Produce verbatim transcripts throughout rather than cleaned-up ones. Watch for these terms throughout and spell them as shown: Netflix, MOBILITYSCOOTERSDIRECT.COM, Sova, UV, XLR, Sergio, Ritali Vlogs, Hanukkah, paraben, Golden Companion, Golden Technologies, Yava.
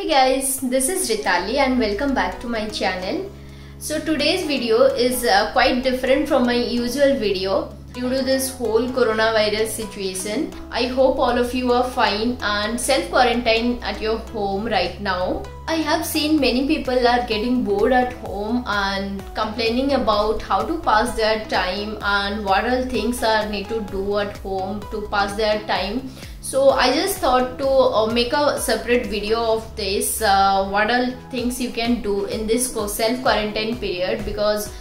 Hey guys, this is Ritali and welcome back to my channel. So today's video is uh, quite different from my usual video due to this whole coronavirus situation. I hope all of you are fine and self-quarantine at your home right now. I have seen many people are getting bored at home and complaining about how to pass their time and what all things are need to do at home to pass their time. So I just thought to uh, make a separate video of this, uh, what all things you can do in this self-quarantine period, because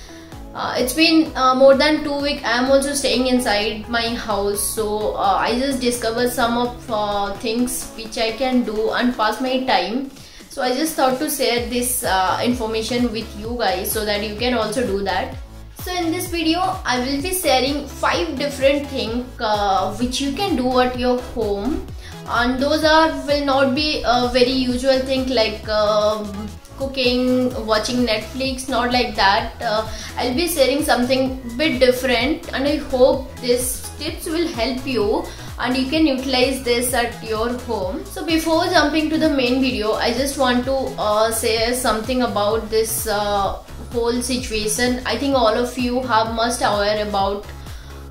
uh, it's been uh, more than two weeks. I am also staying inside my house, so uh, I just discovered some of uh, things which I can do and pass my time. So I just thought to share this uh, information with you guys so that you can also do that. So in this video, I will be sharing five different things uh, which you can do at your home, and those are will not be a very usual thing like uh, cooking, watching Netflix, not like that. Uh, I'll be sharing something bit different, and I hope these tips will help you and you can utilize this at your home. So before jumping to the main video, I just want to uh, say something about this uh, whole situation. I think all of you have must aware about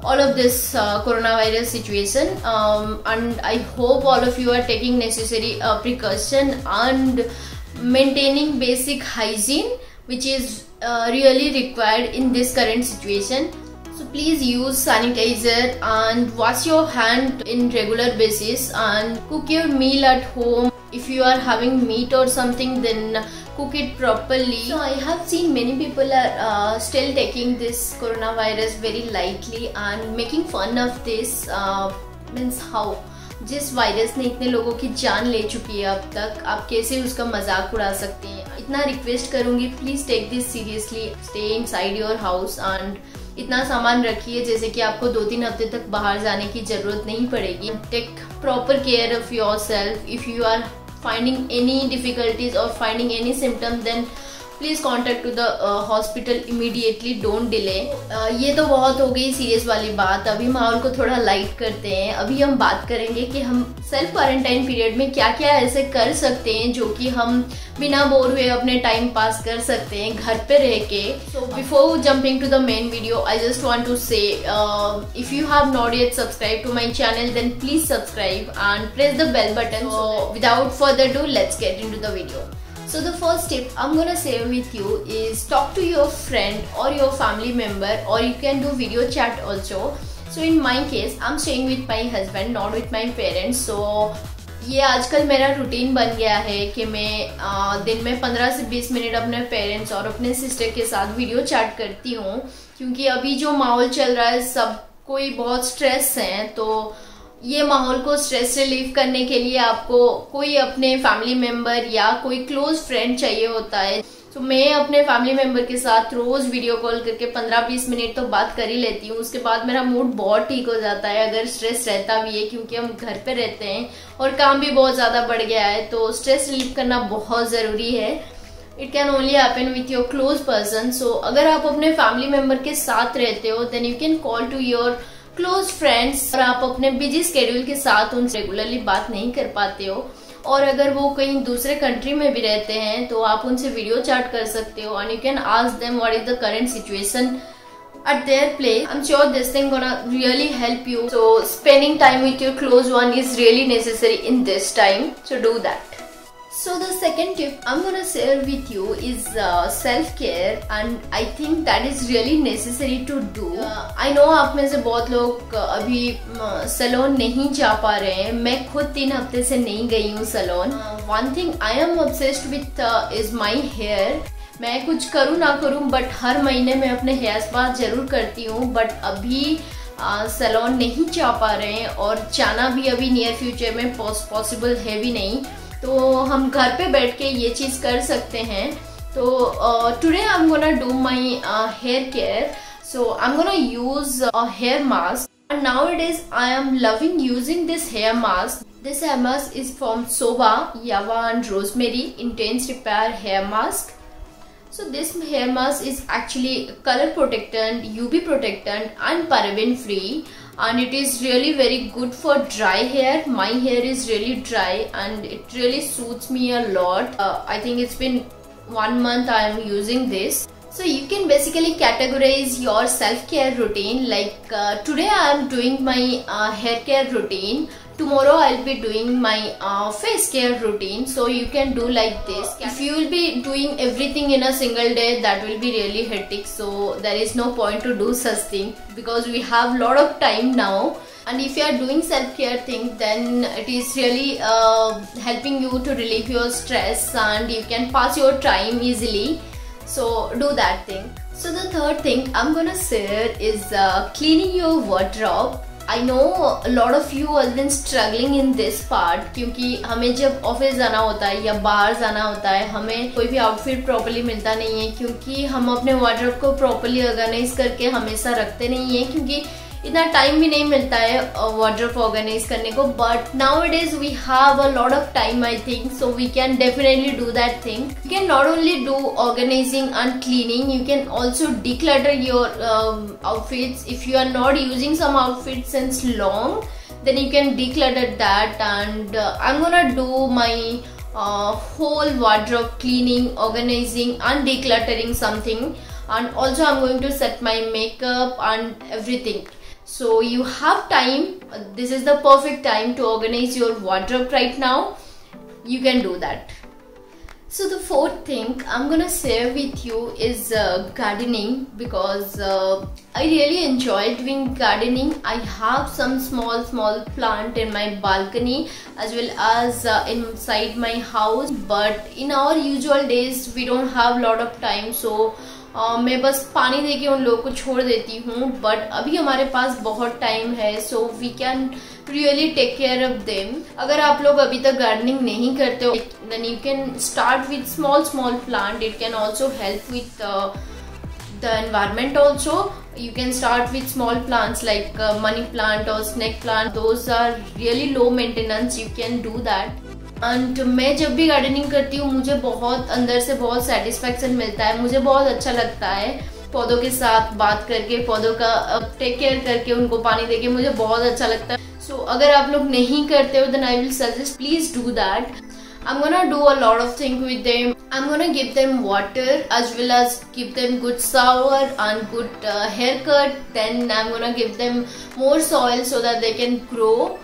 all of this uh, coronavirus situation, um, and I hope all of you are taking necessary uh, precaution and maintaining basic hygiene, which is uh, really required in this current situation. So please use sanitizer and wash your hand in regular basis, and cook your meal at home. If you are having meat or something, then cook it properly. So I have seen many people are uh, still taking this coronavirus very lightly and making fun of this. Uh, means how जिस virus ने इतने लोगों की जान ले चुकी है अब तक, आप कैसे उसका मजाक उड़ा सकते हैं? इतना रिक्वेस्ट करूँगी, please take this seriously, stay inside your house and इतना सामान रखिए जैसे कि आपको दो तीन हफ्ते तक बाहर जाने की जरूरत नहीं पड़ेगी. Take proper care of yourself. If you are finding any difficulties or finding any symptoms, then please contact to the uh, hospital immediately. Don't delay. uh, ये तो बहुत हो गई सीरियस वाली बात. अभी माहौल को थोड़ा लाइट करते हैं. अभी हम बात करेंगे कि हम सेल्फ क्वारंटाइन पीरियड में क्या क्या ऐसे कर सकते हैं जो कि हम बिना बोर हुए अपने टाइम पास कर सकते हैं घर पे रह के. So before jumping to the main video, I just want to say if you have not yet subscribe to my channel, then please subscribe and press the bell button. Without further do, let's get into the video. So the first tip I'm gonna share with you is talk to your friend or your family member, or you can do video chat also. So in my case, I'm staying with my husband, not with my parents. So ये आजकल मेरा routine बन गया है कि मैं आ, दिन में पंद्रह से बीस मिनट अपने पेरेंट्स और अपने सिस्टर के साथ वीडियो चैट करती हूँ, क्योंकि अभी जो माहौल चल रहा है सब कोई बहुत स्ट्रेस है. तो ये माहौल को स्ट्रेस रिलीफ करने के लिए आपको कोई अपने फैमिली मेम्बर या कोई क्लोज फ्रेंड चाहिए होता है. तो मैं अपने फैमिली मेम्बर के साथ रोज वीडियो कॉल करके पंद्रह बीस मिनट तो बात कर ही लेती हूँ. उसके बाद मेरा मूड बहुत ठीक हो जाता है, अगर स्ट्रेस रहता भी है, क्योंकि हम घर पे रहते हैं और काम भी बहुत ज़्यादा बढ़ गया है. तो स्ट्रेस रिलीफ करना बहुत ज़रूरी है. It can only happen with your close person. So अगर आप अपने फैमिली मेम्बर के साथ रहते हो, then you can call to your close friends. और आप अपने बिजी स्केड्यूल के साथ उनसे रेगुलरली बात नहीं कर पाते हो, और अगर वो कहीं दूसरे कंट्री में भी रहते हैं तो आप उनसे वीडियो चैट कर सकते हो and you can ask them what is the current situation at their place. I'm sure this thing gonna really help you. So spending time with your close one is really necessary in this time, so do that. So the second tip I'm gonna share with you is uh, self-care, and I think that is really necessary to do. Uh, I know आप में से बहुत लोग अभी salon नहीं जा पा रहे हैं. मैं खुद तीन हफ्ते से नहीं गई हूँ salon. One thing I am obsessed with uh, is my hair. मैं कुछ करूँ ना करूँ बट हर महीने मैं अपने हेयर स्पा जरूर करती हूँ, बट अभी सैलून नहीं जा पा रहे हैं और जाना भी अभी नियर फ्यूचर में पॉसिबल है भी नहीं. तो हम घर पे बैठ के ये चीज़ कर सकते हैं. तो today I am gonna do my hair care. So I am gonna use hair mask, and nowadays I am loving using this hair mask. This hair mask is from Sova, Java and rosemary intense repair hair mask. So this hair mask is actually color protectant, U V protectant and paraben free, and it is really very good for dry hair. My hair is really dry and it really suits me a lot. uh, I think it's been one month I am using this. So you can basically categorize your self-care routine like uh, today I am doing my uh, hair care routine. Tomorrow I'll be doing my uh, face care routine. So you can do like this. If you will be doing everything in a single day, that will be really hectic. So there is no point to do such thing because we have lot of time now. And if you are doing self-care thing, then it is really uh, helping you to relieve your stress and you can pass your time easily. So do that thing. So the third thing I'm gonna share is uh, cleaning your wardrobe. I know a lot of you have been struggling in this part क्योंकि हमें जब office जाना होता है या बाहर जाना होता है हमें कोई भी आउटफिट प्रॉपर्ली मिलता नहीं है क्योंकि हम अपने वार्डरोब को प्रॉपर्ली ऑर्गेनाइज करके हमेशा रखते नहीं है क्योंकि इतना टाइम भी नहीं मिलता है वार्डरोब ऑर्गेनाइज करने को. But nowadays we have a lot of time I think, so we can definitely do that thing. You can not only do organizing and cleaning, you can also declutter your um, outfits. If you are not using some outfits since long, then you can declutter that. And uh, I'm gonna do my uh, whole wardrobe cleaning, organizing and decluttering something, and also I'm going to set my makeup and everything. So you have time, this is the perfect time to organize your wardrobe right now. You can do that. So the fourth thing I'm gonna share with you is uh, gardening, because uh, I really enjoy doing gardening. I have some small small plant in my balcony as well as uh, inside my house, but in our usual days we don't have a lot of time, so Uh, मैं बस पानी देके उन लोगों को छोड़ देती हूँ. बट अभी हमारे पास बहुत टाइम है, so we can really take care of them. अगर आप लोग अभी तक गार्डनिंग नहीं करते हो then you can start with small small plant. It can also help with the environment also. You can start with small plants like uh, money plant or snake plant. Those are really low maintenance, you can do that. And मैं जब भी gardening करती हूँ मुझे बहुत अंदर से बहुत सेटिस्फैक्शन मिलता है. मुझे बहुत अच्छा लगता है पौधों के साथ बात करके, पौधों का टेक केयर करके, उनको पानी देके मुझे बहुत अच्छा लगता है. सो अगर आप लोग नहीं करते हो then I will suggest please do that. I'm gonna do a lot of things with them. I'm gonna give them water as well as give them good shower and good uh, haircut. Then I'm gonna give them more soil so that they can grow.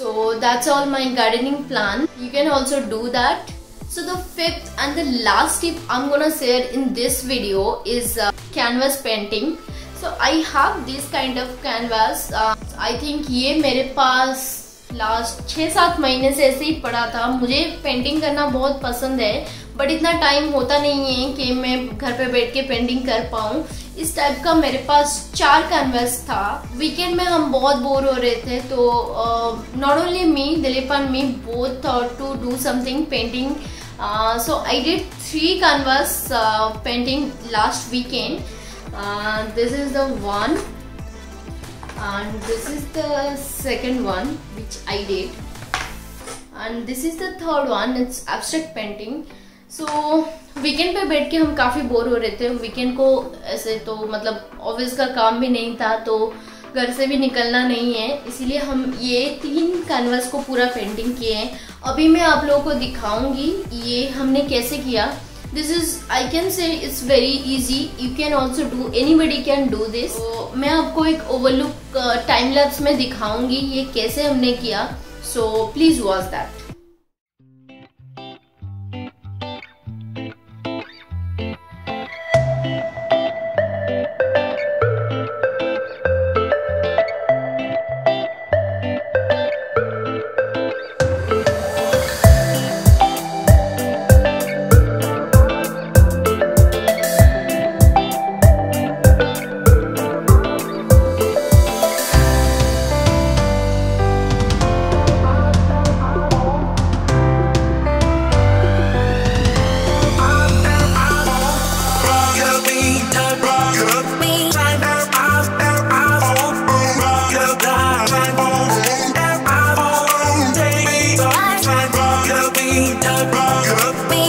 So that's all my gardening plan. You can also do that. So the fifth and the last tip I'm gonna share in this video is uh, canvas painting. So I have this kind of canvas. Uh, I think ये मेरे पास last छः सात महीने से ऐसे ही पड़ा था. मुझे पेंटिंग करना बहुत पसंद है बट इतना टाइम होता नहीं है कि मैं घर पे बैठ के पेंटिंग कर पाऊँ. इस टाइप का मेरे पास चार कैनवस था. वीकेंड में हम बहुत बोर हो रहे थे तो not only me, Dilipan me both thought to do something painting. So I did three canvas painting last weekend. This is the one and this is the second one which I did, and this is the third one, it's abstract painting. So weekend पे बैठ के हम काफ़ी bore हो रहे थे. weekend को ऐसे तो मतलब ऑफिस का काम भी नहीं था तो घर से भी निकलना नहीं है, इसीलिए हम ये तीन कैनवास को पूरा पेंटिंग किए हैं. अभी मैं आप लोगों को दिखाऊंगी ये हमने कैसे किया. This is, I can say it's very easy. You can also do, anybody can do this. So, मैं आपको एक overlook time lapse में दिखाऊंगी ये कैसे हमने किया. So please watch that. Be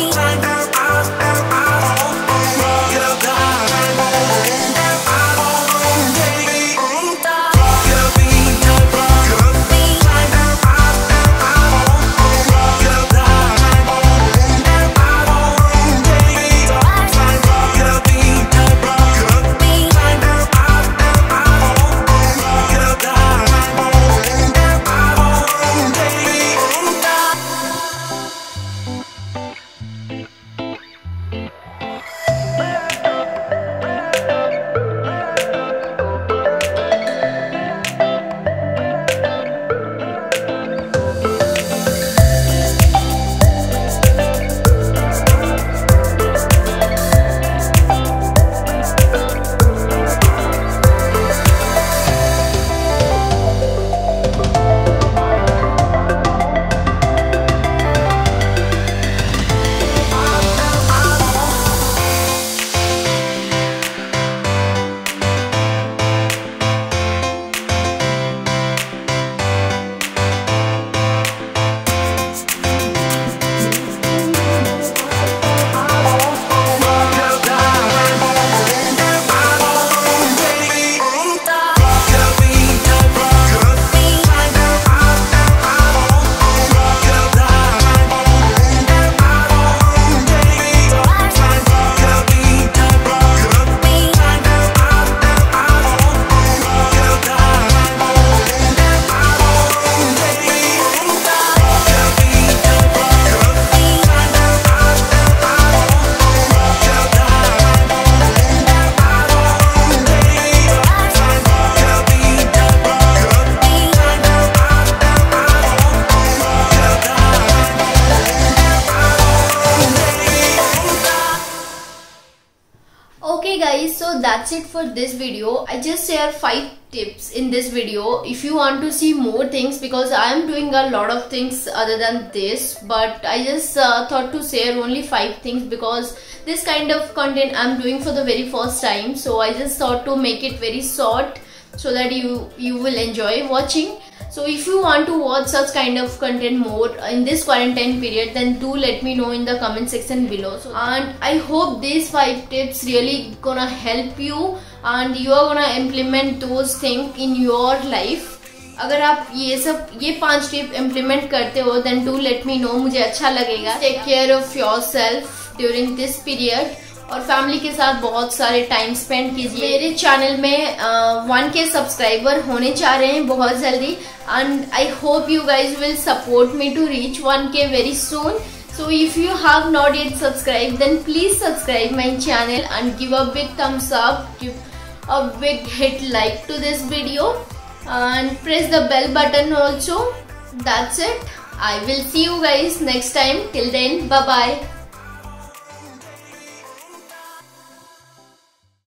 guys, so that's it for this video. I just share five tips in this video. If you want to see more things, because I am doing a lot of things other than this, but I just uh, thought to share only five things because this kind of content I'm doing for the very first time, so I just thought to make it very short so that you you will enjoy watching. So if you want to watch such kind of content more in this quarantine period, then do let me know in the comment section below. So, and I hope these five tips really gonna help you and you are gonna implement those things in your life. अगर आप ये सब ये पांच tip implement करते हो, then do let me know, मुझे अच्छा लगेगा. Take care of yourself during this period. और फैमिली के साथ बहुत सारे टाइम स्पेंड कीजिए. मेरे चैनल में वन के सब्सक्राइबर होने चाह रहे हैं बहुत जल्दी, and I hope you guys will support me to reach one K very soon. So if you have not yet subscribe, then please subscribe my channel and give a big thumbs up, give a big hit like to this video and press the bell button also. That's it. I will see you guys next time. Till then, bye bye.